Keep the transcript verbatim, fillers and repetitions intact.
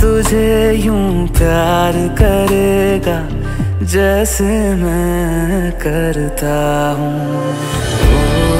तुझे यूं प्यार करेगा जैसे मैं करता हूँ।